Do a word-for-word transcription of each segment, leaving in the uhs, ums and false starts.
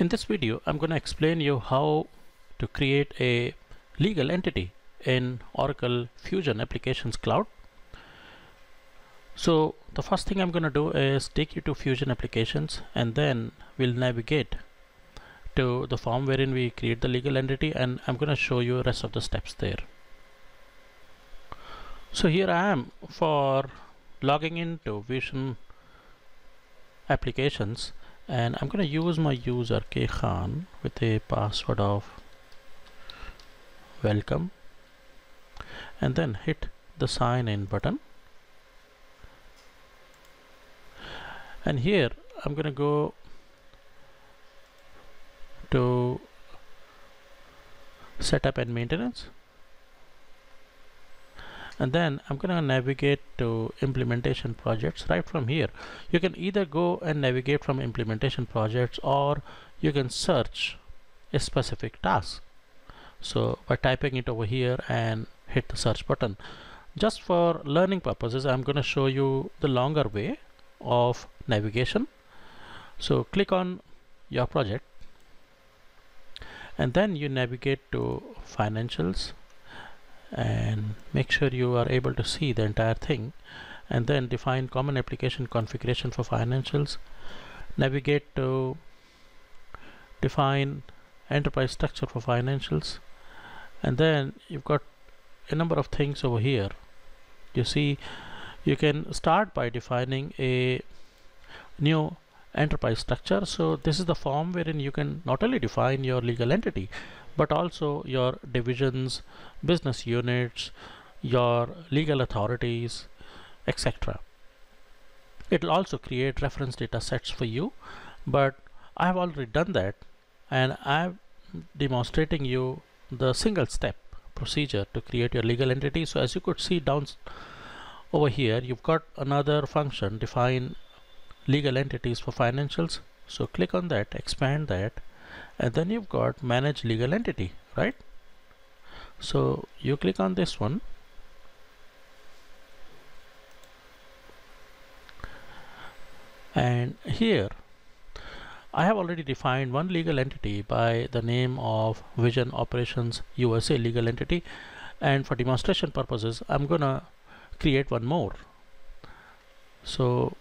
In this video, I'm going to explain you how to create a legal entity in Oracle Fusion Applications Cloud. So the first thing I'm going to do is take you to Fusion Applications, and then we'll navigate to the form wherein we create the legal entity, and I'm going to show you the rest of the steps there. So here I am for logging into Vision Applications, and I'm going to use my user Khan with a password of welcome, and then hit the sign in button. And here I'm going to go to setup and maintenance, and then I'm going to navigate to implementation projects. Right from here you can either go and navigate from implementation projects, or you can search a specific task. So by typing it over here and hit the search button. Just for learning purposes, I'm going to show you the longer way of navigation. So click on your project, and then you navigate to financials, and make sure you are able to see the entire thing, and then define common application configuration for financials. Navigate to define enterprise structure for financials, and then you've got a number of things over here. You see, you can start by defining a new enterprise structure. So this is the form wherein you can not only define your legal entity, but also your divisions, business units, your legal authorities, et cetera. It'll also create reference data sets for you, but I've already done that, and I'm demonstrating you the single step procedure to create your legal entity. So as you could see down over here, you've got another function, define legal entities for financials. So click on that, expand that, and then you've got manage legal entity, right? So you click on this one, and here I have already defined one legal entity by the name of Vision Operations U S A legal entity, and for demonstration purposes I'm gonna create one more. So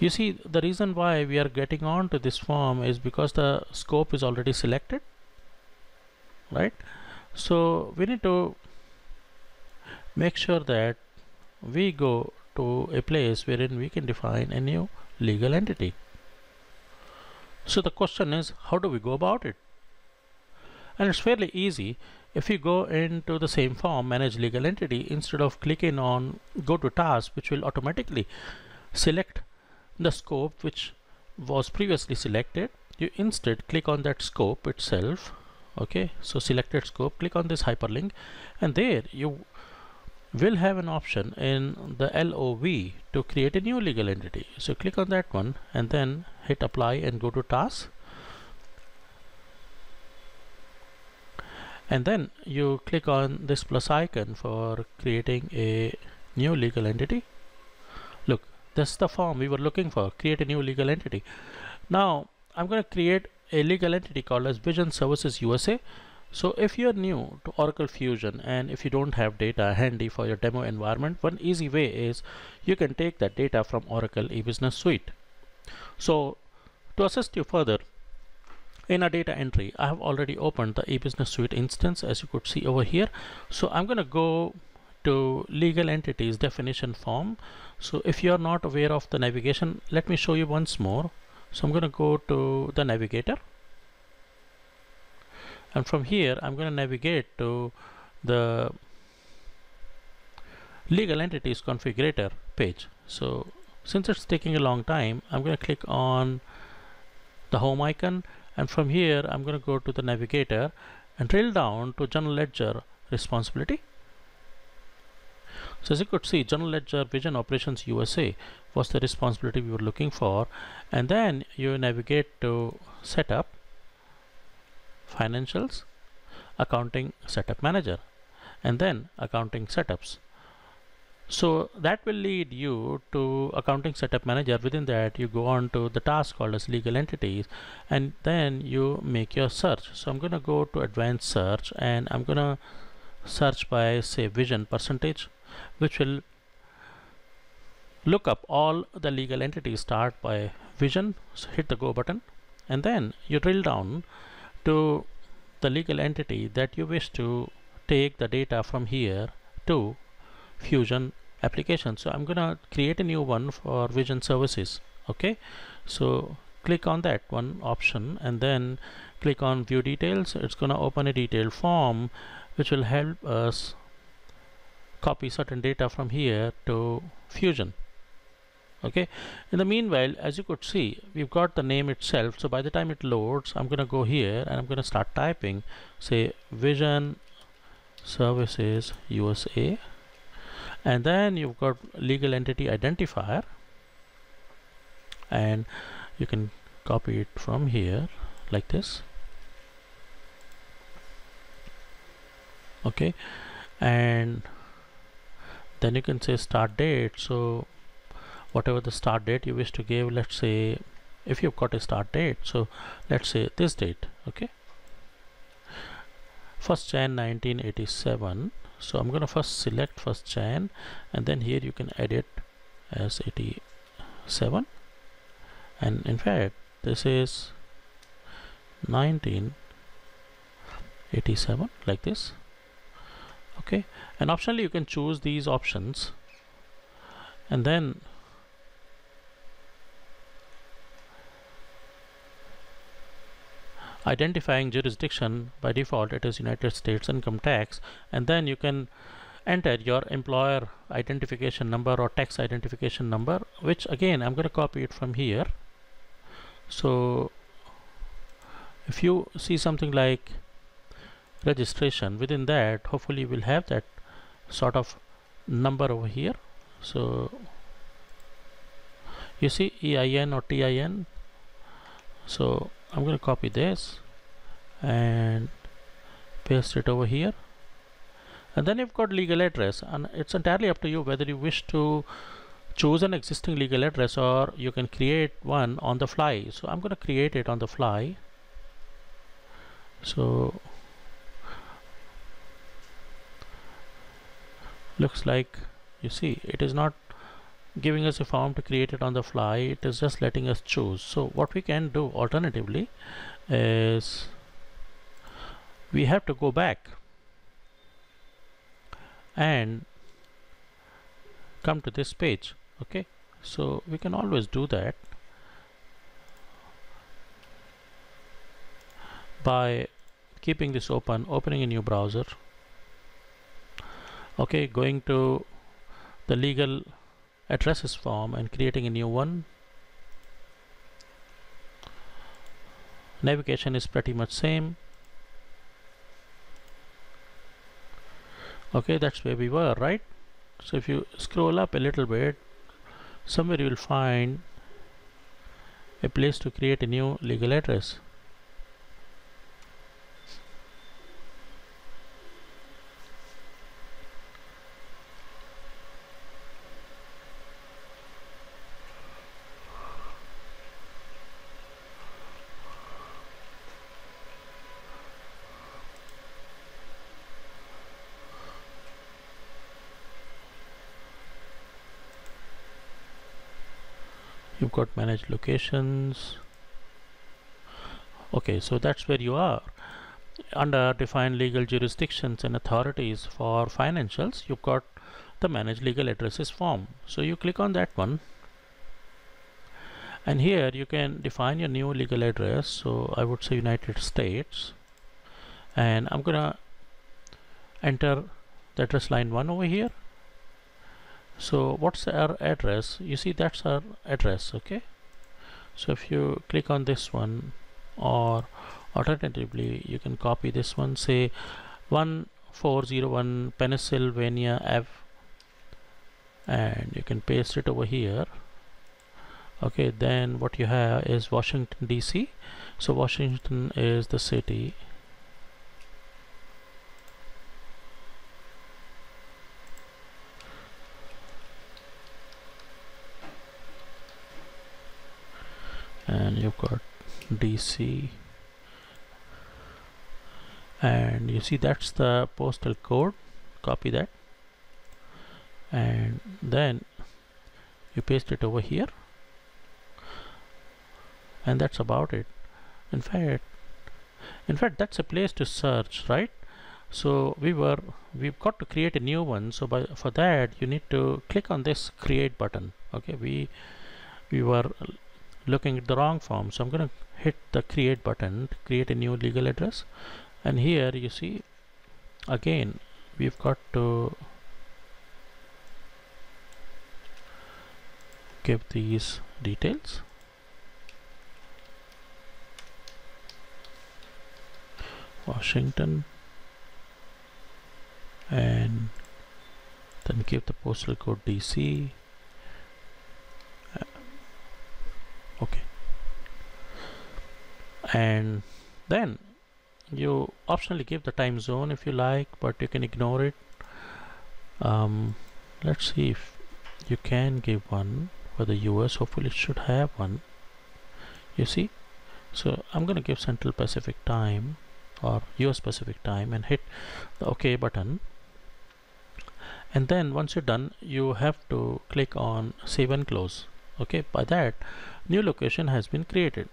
you see, the reason why we are getting on to this form is because the scope is already selected, right? So we need to make sure that we go to a place wherein we can define a new legal entity. So the question is, how do we go about it? And it's fairly easy. If you go into the same form, manage legal entity, instead of clicking on go to task, which will automatically select the scope which was previously selected, you instead click on that scope itself. Okay, so selected scope, click on this hyperlink, and there you will have an option in the L O V to create a new legal entity. So click on that one, and then hit apply and go to task, and then you click on this plus icon for creating a new legal entity. Look, this is the form we were looking for, create a new legal entity. Now I'm going to create a legal entity called as Vision Services U S A. So if you're new to Oracle Fusion, and if you don't have data handy for your demo environment, one easy way is you can take that data from Oracle eBusiness Suite. So to assist you further in our data entry, I have already opened the eBusiness Suite instance, as you could see over here. So I'm going to go to legal entities definition form. So if you are not aware of the navigation, let me show you once more. So I'm going to go to the navigator, and from here I'm going to navigate to the legal entities configurator page. So since it's taking a long time, I'm going to click on the home icon, and from here I'm going to go to the navigator and drill down to General Ledger responsibility. So as you could see, General Ledger Vision Operations U S A was the responsibility we were looking for, and then you navigate to setup, financials, accounting setup manager, and then accounting setups. So that will lead you to Accounting Setup Manager. Within that, you go on to the task called as Legal Entities, and then you make your search. So I'm going to go to Advanced Search, and I'm going to search by, say, Vision percentage, which will look up all the legal entities. Start by Vision, so hit the go button, and then you drill down to the legal entity that you wish to take the data from here to Fusion application. So I'm gonna create a new one for Vision Services. Okay, so click on that one option and then click on View Details. It's gonna open a detailed form which will help us copy certain data from here to Fusion. Okay, in the meanwhile, as you could see, we've got the name itself, so by the time it loads, I'm gonna go here and I'm gonna start typing, say, Vision Services U S A, and then you've got legal entity identifier, and you can copy it from here like this. Okay, and then you can say start date. So whatever the start date you wish to give, let's say if you've got a start date, so let's say this date. Okay, first Jan nineteen eighty-seven. So I'm gonna first select first Jan, and then here you can edit as eighty-seven, and in fact this is nineteen eighty-seven like this. Okay, and optionally you can choose these options, and then identifying jurisdiction, by default it is United States income tax, and then you can enter your employer identification number or tax identification number, which again I'm going to copy it from here. So if you see something like registration, within that hopefully we'll have that sort of number over here. So you see E I N or T I N, so I'm going to copy this and paste it over here, and then you've got legal address, and it's entirely up to you whether you wish to choose an existing legal address or you can create one on the fly. So I'm going to create it on the fly. So looks like, you see, it is not giving us a form to create it on the fly, it is just letting us choose. So what we can do alternatively is we have to go back and come to this page. Okay, so we can always do that by keeping this open, opening a new browser. Okay, going to the legal addresses form and creating a new one. Navigation is pretty much same. Okay, that's where we were, right? So if you scroll up a little bit, somewhere you will find a place to create a new legal address. You've got manage locations. Okay, so that's where you are. Under define legal jurisdictions and authorities for financials, you've got the manage legal addresses form. So you click on that one, and here you can define your new legal address. So I would say United States, and I'm gonna enter the address line one over here. So what's our address? You see, that's our address. Okay, so if you click on this one, or alternatively you can copy this one, say one four zero one Pennsylvania Avenue, and you can paste it over here. Okay, then what you have is Washington D C, so Washington is the city. and you've got D C, and you see that's the postal code. Copy that and then you paste it over here, and that's about it. In fact, in fact that's a place to search, right? So we were we've got to create a new one. So by for that you need to click on this create button. Okay, we we were looking at the wrong form, so I'm gonna hit the create button to create a new legal address, and here you see again we've got to give these details. Washington, and then give the postal code D C. Uh, okay, and then you optionally give the time zone if you like, but you can ignore it. Um, let's see if you can give one for the U S. Hopefully it should have one. You see, so I'm gonna give Central Pacific time or U S Pacific time and hit the OK button, and then once you're done you have to click on save and close. Okay, by that new location has been created.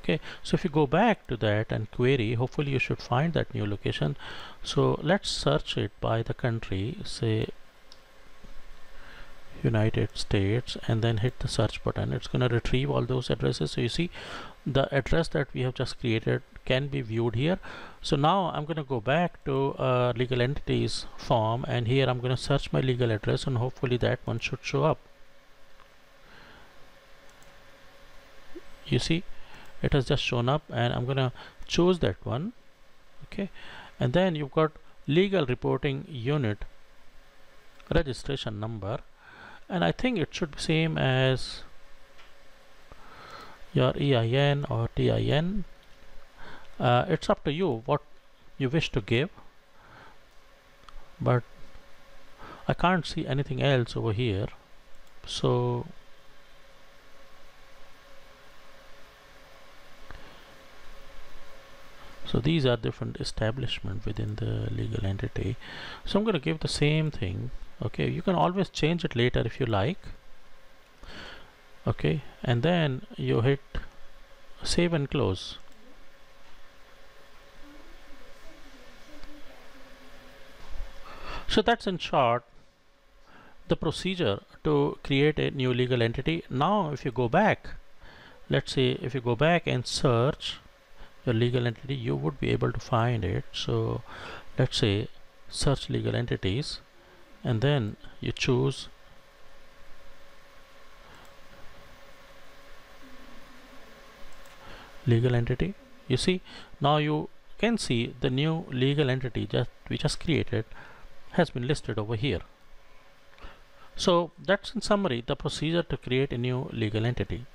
Okay, so if you go back to that and query, hopefully you should find that new location. So let's search it by the country, say United States, and then hit the search button. It's going to retrieve all those addresses. So you see the address that we have just created can be viewed here. So now I'm going to go back to uh, legal entities form, and here I'm going to search my legal address, and hopefully that one should show up. You see it has just shown up, and I'm going to choose that one. Okay, and then you've got legal reporting unit registration number, and I think it should be same as your E I N or T I N. Uh, it's up to you what you wish to give, but I can't see anything else over here, so so these are different establishment within the legal entity. So I'm going to give the same thing. Okay, you can always change it later if you like. Okay, and then you hit save and close. So that's in short the procedure to create a new legal entity. Now if you go back, let's say if you go back and search your legal entity, you would be able to find it. So let's say search legal entities, and then you choose legal entity. You see, now you can see the new legal entity that we just created has been listed over here. So that's in summary the procedure to create a new legal entity.